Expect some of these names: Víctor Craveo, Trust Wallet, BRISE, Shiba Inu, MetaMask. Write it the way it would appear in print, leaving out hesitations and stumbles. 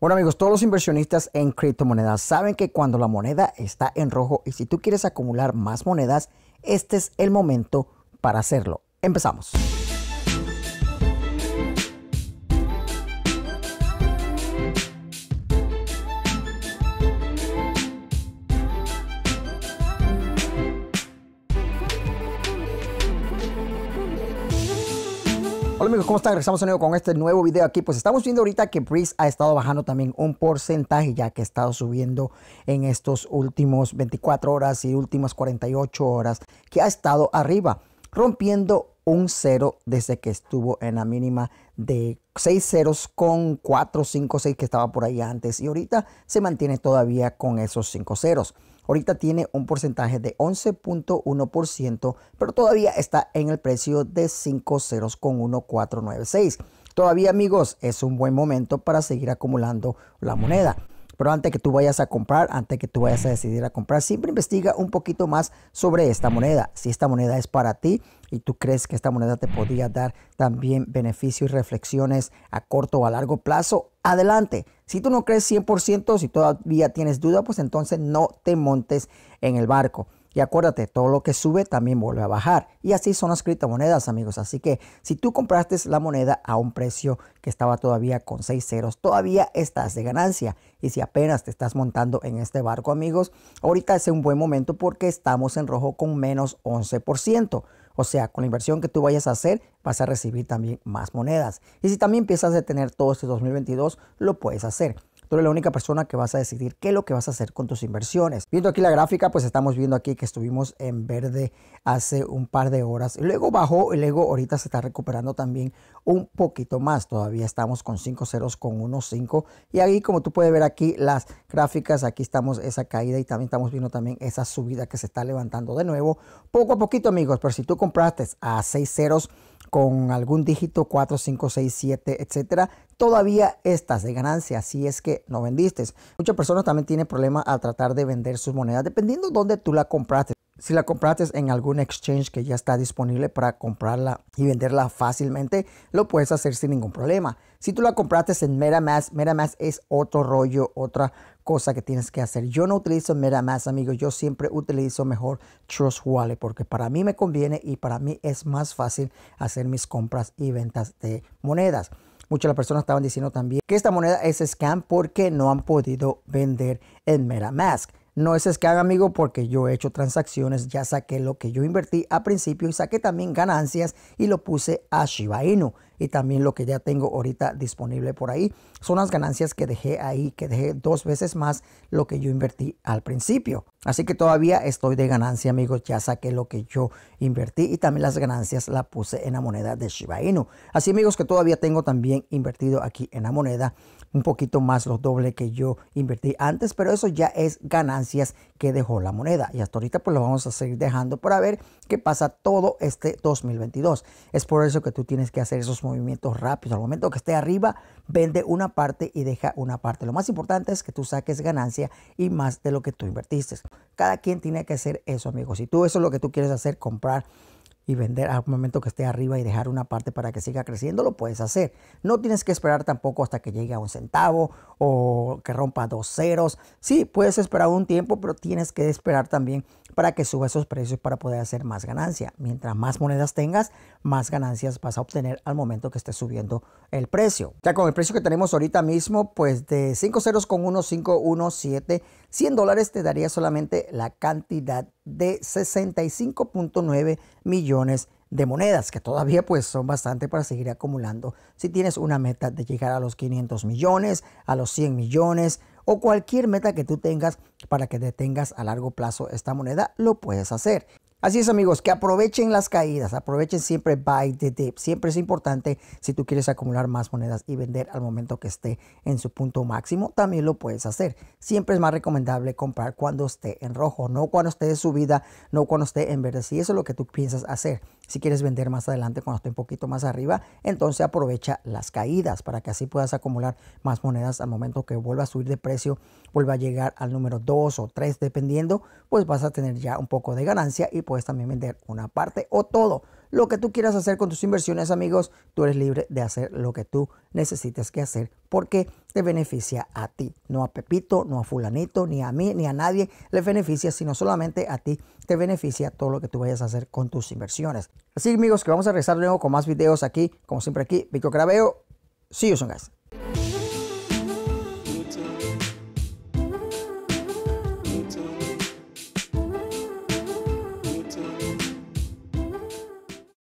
Bueno amigos, todos los inversionistas en criptomonedas saben que cuando la moneda está en rojo y si tú quieres acumular más monedas, este es el momento para hacerlo. Empezamos. Hola amigos, ¿cómo están? Regresamos de nuevo con este nuevo video aquí. Pues estamos viendo ahorita que BRISE ha estado bajando también un porcentaje, ya que ha estado subiendo en estos últimos 24 horas y últimas 48 horas, que ha estado arriba, rompiendo un cero desde que estuvo en la mínima de 6 ceros con 4, 5, 6 que estaba por ahí antes. Y ahorita se mantiene todavía con esos 5 ceros. Ahorita tiene un porcentaje de 11.1%, pero todavía está en el precio de 5 ceros con 1,496. Todavía, amigos, es un buen momento para seguir acumulando la moneda. Pero antes que tú vayas a comprar, antes que tú vayas a decidir a comprar, siempre investiga un poquito más sobre esta moneda. Si esta moneda es para ti y tú crees que esta moneda te podría dar también beneficios y reflexiones a corto o a largo plazo, adelante. Si tú no crees 100%, si todavía tienes duda, pues entonces no te montes en el barco. Y acuérdate, todo lo que sube también vuelve a bajar. Y así son las criptomonedas, amigos. Así que si tú compraste la moneda a un precio que estaba todavía con 6 ceros, todavía estás de ganancia. Y si apenas te estás montando en este barco, amigos, ahorita es un buen momento porque estamos en rojo con menos 11%. O sea, con la inversión que tú vayas a hacer, vas a recibir también más monedas. Y si también piensas detener todo este 2022, lo puedes hacer. Tú eres la única persona que vas a decidir qué es lo que vas a hacer con tus inversiones. Viendo aquí la gráfica, pues estamos viendo aquí que estuvimos en verde hace un par de horas. Luego bajó y luego ahorita se está recuperando también un poquito más. Todavía estamos con 5 ceros con 1,5. Y ahí, como tú puedes ver aquí las gráficas, aquí estamos esa caída y también estamos viendo también esa subida que se está levantando de nuevo. Poco a poquito, amigos, pero si tú compraste a 6 ceros, con algún dígito 4, 5, 6, 7, etcétera, todavía estás de ganancia si es que no vendiste. Muchas personas también tienen problemas al tratar de vender sus monedas dependiendo dónde tú la compraste. Si la compraste en algún exchange que ya está disponible para comprarla y venderla fácilmente, lo puedes hacer sin ningún problema. Si tú la compraste en MetaMask, MetaMask es otro rollo, otra cosa que tienes que hacer. Yo no utilizo MetaMask, amigos. Yo siempre utilizo mejor Trust Wallet porque para mí me conviene y para mí es más fácil hacer mis compras y ventas de monedas. Muchas de las personas estaban diciendo también que esta moneda es scam porque no han podido vender en MetaMask. No es scam, amigo, porque yo he hecho transacciones, ya saqué lo que yo invertí a principio y saqué también ganancias y lo puse a Shiba Inu. Y también lo que ya tengo ahorita disponible por ahí son las ganancias que dejé ahí, que dejé 2 veces más lo que yo invertí al principio. Así que todavía estoy de ganancia, amigos. Ya saqué lo que yo invertí y también las ganancias las puse en la moneda de Shiba Inu. Así, amigos, que todavía tengo también invertido aquí en la moneda un poquito más, lo doble que yo invertí antes, pero eso ya es ganancia que dejó la moneda y hasta ahorita pues lo vamos a seguir dejando para ver qué pasa todo este 2022. Es por eso que tú tienes que hacer esos movimientos rápidos. Al momento que esté arriba, vende una parte y deja una parte. Lo más importante es que tú saques ganancia y más de lo que tú invertiste. Cada quien tiene que hacer eso, amigos. Si tú eso es lo que tú quieres hacer, comprar y vender al momento que esté arriba y dejar una parte para que siga creciendo, lo puedes hacer. No tienes que esperar tampoco hasta que llegue a 1 centavo o que rompa 2 ceros. Sí, puedes esperar un tiempo, pero tienes que esperar también para que suba esos precios para poder hacer más ganancia. Mientras más monedas tengas, más ganancias vas a obtener al momento que esté subiendo el precio. Ya con el precio que tenemos ahorita mismo, pues de 5 ceros con 1,517, $100 te daría solamente la cantidad de 65.9 millones de monedas, que todavía pues son bastante para seguir acumulando. Si tienes una meta de llegar a los 500 millones, a los 100 millones o cualquier meta que tú tengas para que detengas a largo plazo esta moneda, lo puedes hacer. Así es, amigos, que aprovechen las caídas, aprovechen siempre buy the dip. Siempre es importante si tú quieres acumular más monedas y vender al momento que esté en su punto máximo, también lo puedes hacer. Siempre es más recomendable comprar cuando esté en rojo, no cuando esté de subida, no cuando esté en verde. Si eso es lo que tú piensas hacer, si quieres vender más adelante cuando esté un poquito más arriba, entonces aprovecha las caídas para que así puedas acumular más monedas al momento que vuelva a subir de precio, vuelva a llegar al número 2 o 3 dependiendo, pues vas a tener ya un poco de ganancia y puedes también vender una parte o todo. lo que tú quieras hacer con tus inversiones, amigos. Tú eres libre de hacer lo que tú necesites que hacer porque te beneficia a ti, no a Pepito, no a fulanito, ni a mí, ni a nadie les beneficia, sino solamente a ti te beneficia todo lo que tú vayas a hacer con tus inversiones. Así, amigos, que vamos a regresar luego con más videos aquí, como siempre aquí, Víctor Craveo. See you soon, guys.